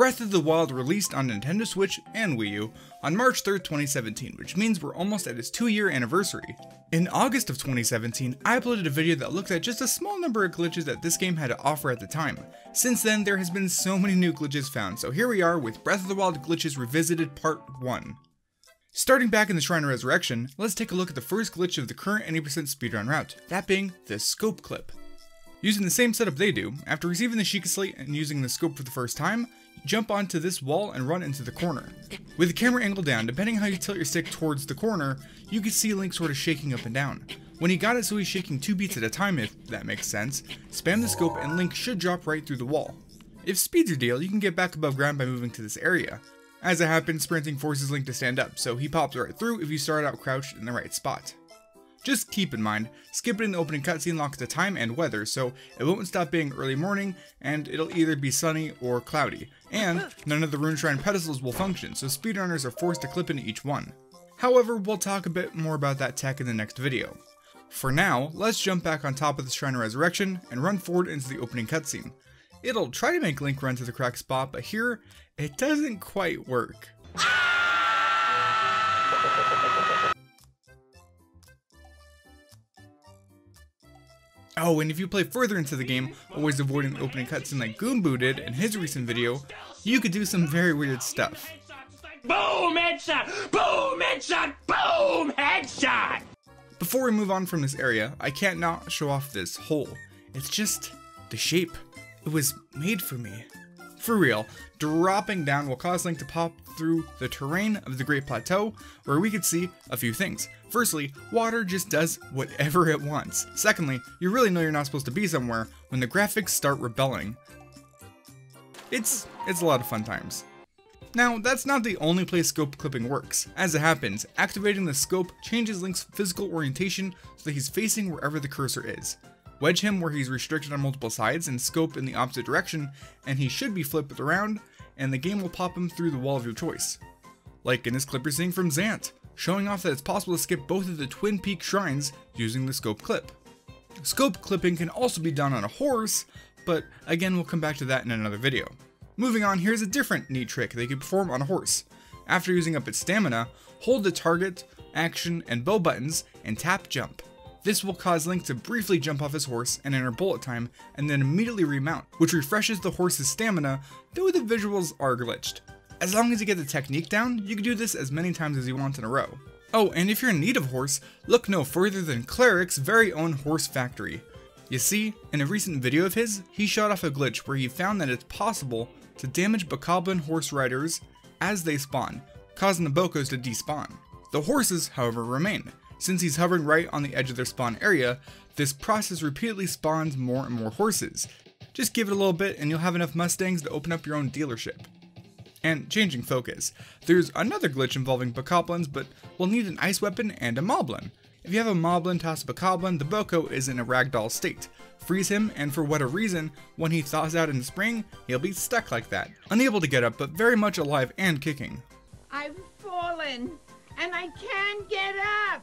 Breath of the Wild released on Nintendo Switch and Wii U on March 3rd, 2017, which means we're almost at its 2-year anniversary. In August of 2017, I uploaded a video that looked at just a small number of glitches that this game had to offer at the time. Since then, there has been so many new glitches found, so here we are with Breath of the Wild Glitches Revisited Part 1. Starting back in the Shrine of Resurrection, let's take a look at the first glitch of the current 80% speedrun route, that being the Scope Clip. Using the same setup they do, after receiving the Sheikah Slate and using the scope for the first time, jump onto this wall and run into the corner. With the camera angle down, depending how you tilt your stick towards the corner, you can see Link sort of shaking up and down. When he got it so he's shaking 2 beats at a time, if that makes sense, spam the scope and Link should drop right through the wall. If speed's your deal, you can get back above ground by moving to this area. As it happens, sprinting forces Link to stand up, so he pops right through if you start out crouched in the right spot. Just keep in mind, skipping the opening cutscene locks the time and weather, so it won't stop being early morning, and it'll either be sunny or cloudy, and none of the Rune Shrine pedestals will function, so speedrunners are forced to clip into each one. However, we'll talk a bit more about that tech in the next video. For now, let's jump back on top of the Shrine of Resurrection and run forward into the opening cutscene. It'll try to make Link run to the correct spot, but here, it doesn't quite work. Oh, and if you play further into the game, always avoiding the opening cutscene like Goombu did in his recent video, you could do some very weird stuff. Boom headshot! Boom headshot! Boom headshot! Before we move on from this area, I can't not show off this hole. It's just the shape. It was made for me. For real, dropping down will cause Link to pop through the terrain of the Great Plateau, where we could see a few things. Firstly, water just does whatever it wants. Secondly, you really know you're not supposed to be somewhere when the graphics start rebelling. It's a lot of fun times. Now, that's not the only place scope clipping works. As it happens, activating the scope changes Link's physical orientation so that he's facing wherever the cursor is. Wedge him where he's restricted on multiple sides and scope in the opposite direction, and he should be flipped around, and the game will pop him through the wall of your choice. Like in this clip you're seeing from Zant, showing off that it's possible to skip both of the Twin Peak shrines using the scope clip. Scope clipping can also be done on a horse, but again we'll come back to that in another video. Moving on, here's a different neat trick they can perform on a horse. After using up its stamina, hold the target, action, and bow buttons, and tap jump. This will cause Link to briefly jump off his horse and enter bullet time, and then immediately remount, which refreshes the horse's stamina, though the visuals are glitched. As long as you get the technique down, you can do this as many times as you want in a row. Oh, and if you're in need of horse, look no further than Cleric's very own horse factory. You see, in a recent video of his, he shot off a glitch where he found that it's possible to damage Bokoblin horse riders as they spawn, causing the Bokos to despawn. The horses, however, remain. Since he's hovering right on the edge of their spawn area, this process repeatedly spawns more and more horses. Just give it a little bit and you'll have enough Mustangs to open up your own dealership. And changing focus, there's another glitch involving Bokoblins, but we'll need an ice weapon and a Moblin. If you have a Moblin toss a Bokoblin, the Boko is in a ragdoll state. Freeze him, and for whatever reason, when he thaws out in the spring, he'll be stuck like that, unable to get up, but very much alive and kicking. I've fallen, and I can't get up!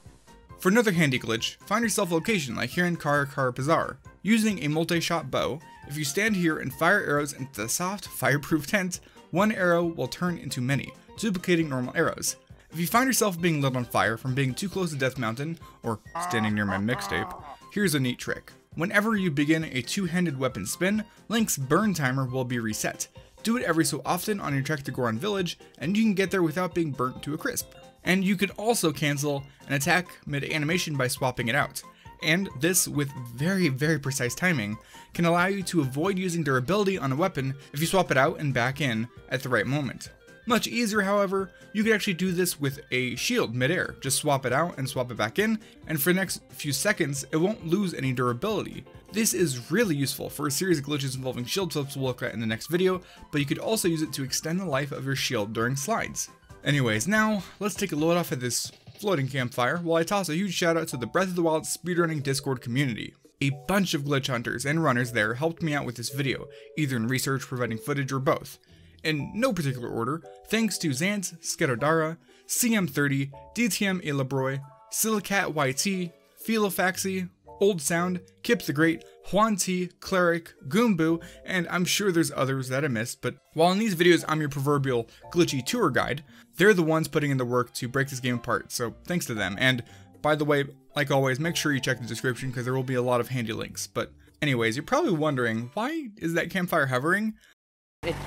For another handy glitch, find yourself a location like here in Kara Kara Bazaar. Using a multi-shot bow, if you stand here and fire arrows into the soft, fireproof tent, one arrow will turn into many, duplicating normal arrows. If you find yourself being lit on fire from being too close to Death Mountain, or standing near my mixtape, here's a neat trick. Whenever you begin a two-handed weapon spin, Link's burn timer will be reset. Do it every so often on your trek to Goron Village, and you can get there without being burnt to a crisp. And you could also cancel an attack mid-animation by swapping it out. And this, with very, very precise timing, can allow you to avoid using durability on a weapon if you swap it out and back in at the right moment. Much easier, however, you could actually do this with a shield mid-air. Just swap it out and swap it back in, and for the next few seconds, it won't lose any durability. This is really useful for a series of glitches involving shield flips we'll look at in the next video, but you could also use it to extend the life of your shield during slides. Anyways, now let's take a load off of this floating campfire while I toss a huge shout out to the Breath of the Wild speedrunning Discord community. A bunch of glitch hunters and runners there helped me out with this video, either in research, providing footage, or both. In no particular order, thanks to Zant, Sketodara, CM30, DTM Ilabroy, Silicat YT, Filofaxi, Old Sound, Kip the Great, Huanti, Cleric, Goombu, and I'm sure there's others that I missed, but while in these videos I'm your proverbial glitchy tour guide, they're the ones putting in the work to break this game apart, so thanks to them. And by the way, like always, make sure you check the description because there will be a lot of handy links. But anyways, you're probably wondering, why is that campfire hovering?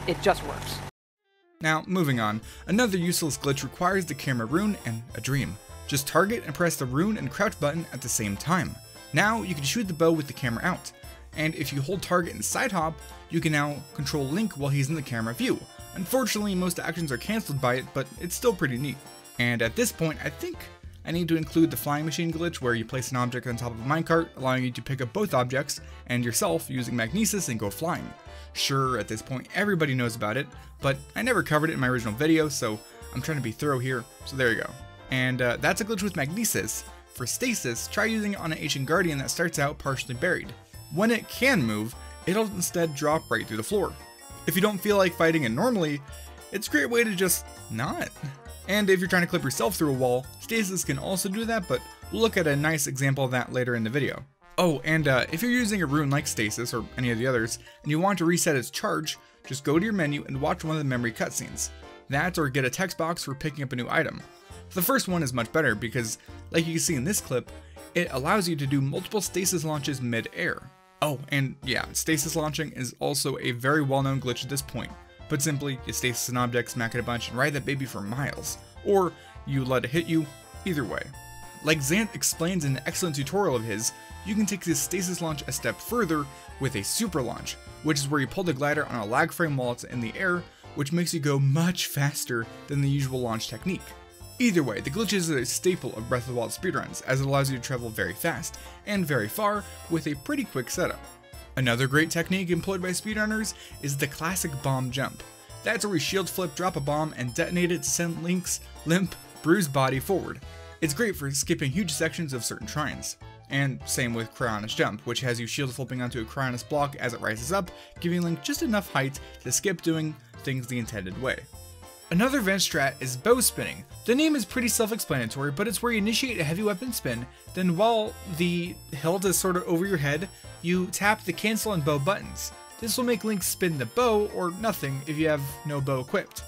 It just works. Now, moving on. Another useless glitch requires the camera rune and a dream. Just target and press the rune and crouch button at the same time. Now you can shoot the bow with the camera out. And if you hold target and side hop, you can now control Link while he's in the camera view. Unfortunately, most actions are cancelled by it, but it's still pretty neat. And at this point, I think I need to include the flying machine glitch where you place an object on top of a minecart, allowing you to pick up both objects and yourself using Magnesis and go flying. Sure, at this point everybody knows about it, but I never covered it in my original video, so I'm trying to be thorough here, so there you go. And that's a glitch with Magnesis. For Stasis, try using it on an Ancient Guardian that starts out partially buried. When it can move, it'll instead drop right through the floor. If you don't feel like fighting it normally, it's a great way to just not. And if you're trying to clip yourself through a wall, Stasis can also do that, but we'll look at a nice example of that later in the video. Oh, and if you're using a rune like Stasis or any of the others, and you want to reset its charge, just go to your menu and watch one of the memory cutscenes. That or get a text box for picking up a new item. The first one is much better because, like you can see in this clip, it allows you to do multiple Stasis launches mid-air. Oh, and yeah, Stasis launching is also a very well-known glitch at this point. Put simply, you stasis an object, smack it a bunch, and ride that baby for miles. Or you let it hit you, either way. Like Zant explains in an excellent tutorial of his, you can take this stasis launch a step further with a super launch, which is where you pull the glider on a lag frame while it's in the air, which makes you go much faster than the usual launch technique. Either way, the glitch is a staple of Breath of the Wild speedruns, as it allows you to travel very fast and very far with a pretty quick setup. Another great technique employed by speedrunners is the classic bomb jump. That's where we shield flip, drop a bomb, and detonate it to send Link's limp, bruised body forward. It's great for skipping huge sections of certain shrines. And same with Cryonis jump, which has you shield flipping onto a Cryonis block as it rises up, giving Link just enough height to skip doing things the intended way. Another vent strat is bow spinning. The name is pretty self-explanatory, but it's where you initiate a heavy weapon spin, then while the hilt is sort of over your head, you tap the cancel and bow buttons. This will make Link spin the bow, or nothing if you have no bow equipped.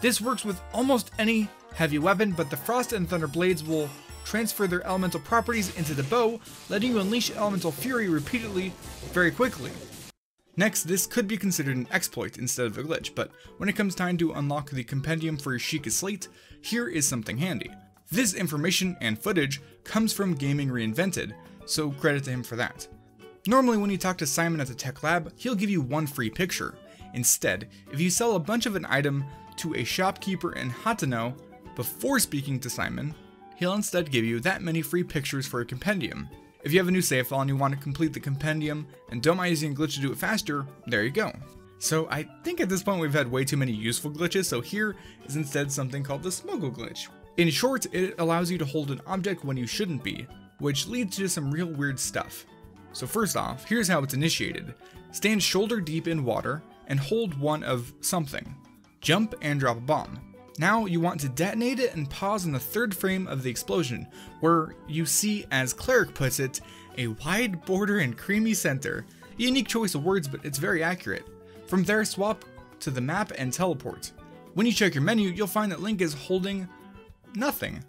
This works with almost any heavy weapon, but the Frost and Thunder blades will transfer their elemental properties into the bow, letting you unleash elemental fury repeatedly, very quickly. Next, this could be considered an exploit instead of a glitch, but when it comes time to unlock the compendium for your Sheikah Slate, here is something handy. This information and footage comes from Gaming Reinvented, so credit to him for that. Normally when you talk to Simon at the tech lab, he'll give you one free picture. Instead, if you sell a bunch of an item to a shopkeeper in Hatano before speaking to Simon, he'll instead give you that many free pictures for a compendium. If you have a new save file and you want to complete the compendium and don't mind using a glitch to do it faster, there you go. So I think at this point we've had way too many useful glitches, so here is instead something called the smuggle glitch. In short, it allows you to hold an object when you shouldn't be, which leads to some real weird stuff. So first off, here's how it's initiated. Stand shoulder deep in water and hold one of something. Jump and drop a bomb. Now you want to detonate it and pause in the third frame of the explosion, where you see, as Cleric puts it, a wide border and creamy center. A unique choice of words, but it's very accurate. From there, swap to the map and teleport. When you check your menu, you'll find that Link is holding nothing.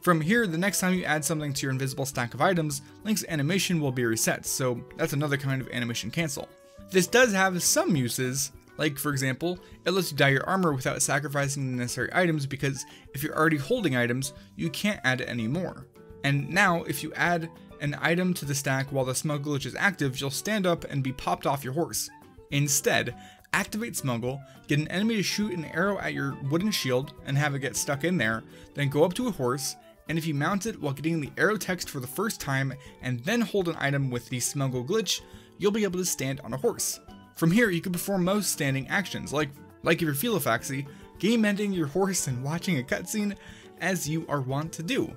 From here, the next time you add something to your invisible stack of items, Link's animation will be reset, so that's another kind of animation cancel. This does have some uses. Like, for example, it lets you dye your armor without sacrificing the necessary items, because if you're already holding items, you can't add any more. And now, if you add an item to the stack while the smuggle glitch is active, you'll stand up and be popped off your horse. Instead, activate smuggle, get an enemy to shoot an arrow at your wooden shield and have it get stuck in there, then go up to a horse, and if you mount it while getting the arrow text for the first time and then hold an item with the smuggle glitch, you'll be able to stand on a horse. From here, you can perform most standing actions, like if you're Filofaxi, game ending your horse and watching a cutscene, as you are wont to do.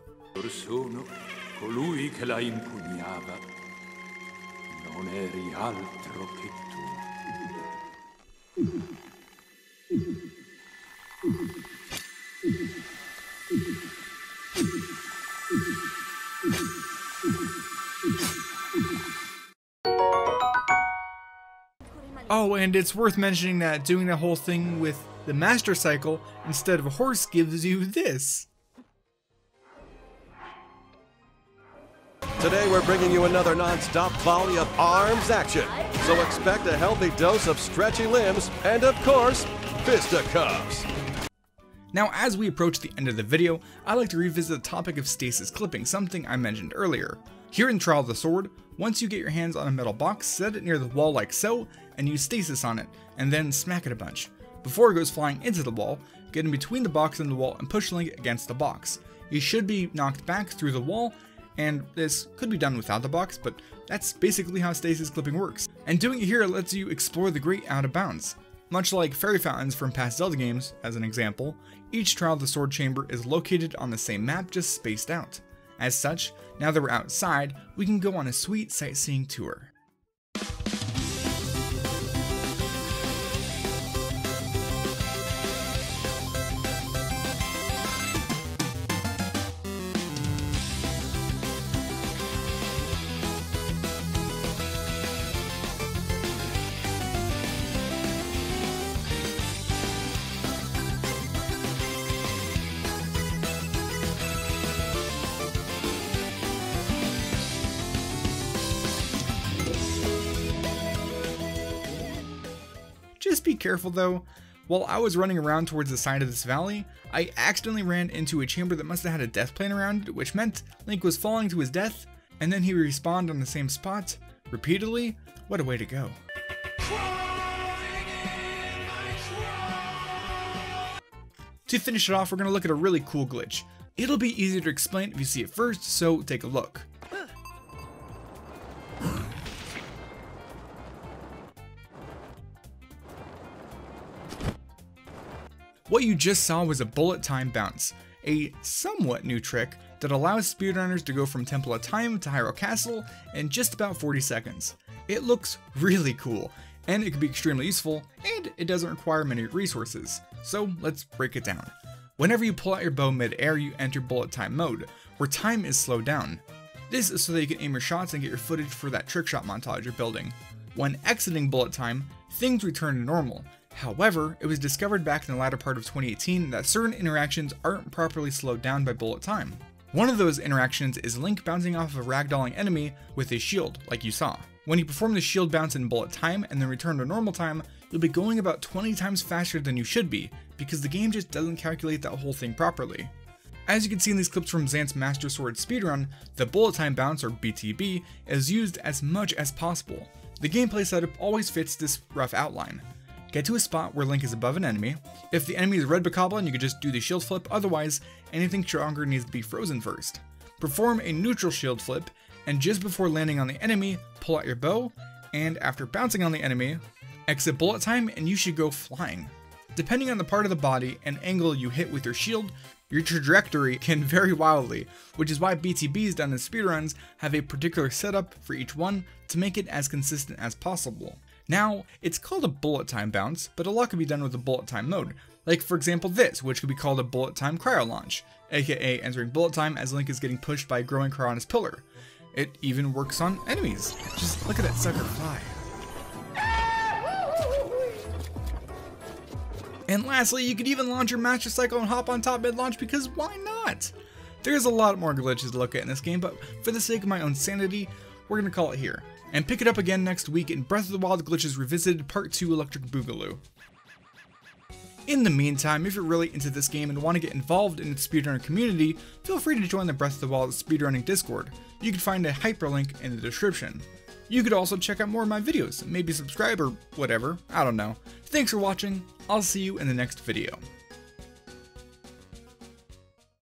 Oh, and it's worth mentioning that doing the whole thing with the Master Cycle instead of a horse gives you this. Today we're bringing you another non-stop volley of arms action, so expect a healthy dose of stretchy limbs and, of course, fisticuffs. Now, as we approach the end of the video, I'd like to revisit the topic of stasis clipping, something I mentioned earlier. Here in Trial of the Sword, once you get your hands on a metal box, set it near the wall like so, and use stasis on it, and then smack it a bunch. Before it goes flying into the wall, get in between the box and the wall and push Link against the box. You should be knocked back through the wall, and this could be done without the box, but that's basically how stasis clipping works. And doing it here lets you explore the great out of bounds. Much like fairy fountains from past Zelda games, as an example, each Trial of the Sword chamber is located on the same map, just spaced out. As such, now that we're outside, we can go on a sweet sightseeing tour. Just be careful though, while I was running around towards the side of this valley, I accidentally ran into a chamber that must have had a death plane around it, which meant Link was falling to his death, and then he respawned on the same spot, repeatedly. What a way to go. To finish it off, we're going to look at a really cool glitch. It'll be easier to explain if you see it first, so take a look. What you just saw was a bullet time bounce, a somewhat new trick that allows speedrunners to go from Temple of Time to Hyrule Castle in just about 40 seconds. It looks really cool, and it can be extremely useful, and it doesn't require many resources. So let's break it down. Whenever you pull out your bow mid-air, you enter bullet time mode, where time is slowed down. This is so that you can aim your shots and get your footage for that trick shot montage you're building. When exiting bullet time, things return to normal. However, it was discovered back in the latter part of 2018 that certain interactions aren't properly slowed down by bullet time. One of those interactions is Link bouncing off of a ragdolling enemy with his shield, like you saw. When you perform the shield bounce in bullet time and then return to normal time, you'll be going about 20 times faster than you should be, because the game just doesn't calculate that whole thing properly. As you can see in these clips from Zant's Master Sword speedrun, the bullet time bounce, or BTB, is used as much as possible. The gameplay setup always fits this rough outline. Get to a spot where Link is above an enemy. If the enemy is Red Bokoblin, you can just do the shield flip, otherwise anything stronger needs to be frozen first. Perform a neutral shield flip, and just before landing on the enemy, pull out your bow, and after bouncing on the enemy, exit bullet time and you should go flying. Depending on the part of the body and angle you hit with your shield, your trajectory can vary wildly, which is why BTBs done in speedruns have a particular setup for each one to make it as consistent as possible. Now, it's called a bullet time bounce, but a lot can be done with the bullet time mode, like for example this, which could be called a bullet time cryo launch, aka entering bullet time as Link is getting pushed by a growing Cryonis pillar. It even works on enemies. Just look at that sucker fly. And lastly, you could even launch your Master Cycle and hop on top mid-launch, because why not? There's a lot more glitches to look at in this game, but for the sake of my own sanity, we're going to call it here. And pick it up again next week in Breath of the Wild Glitches Revisited Part 2 Electric Boogaloo. In the meantime, if you're really into this game and want to get involved in its speedrunner community, feel free to join the Breath of the Wild speedrunning Discord. You can find a hyperlink in the description. You could also check out more of my videos, maybe subscribe or whatever, I don't know. Thanks for watching, I'll see you in the next video.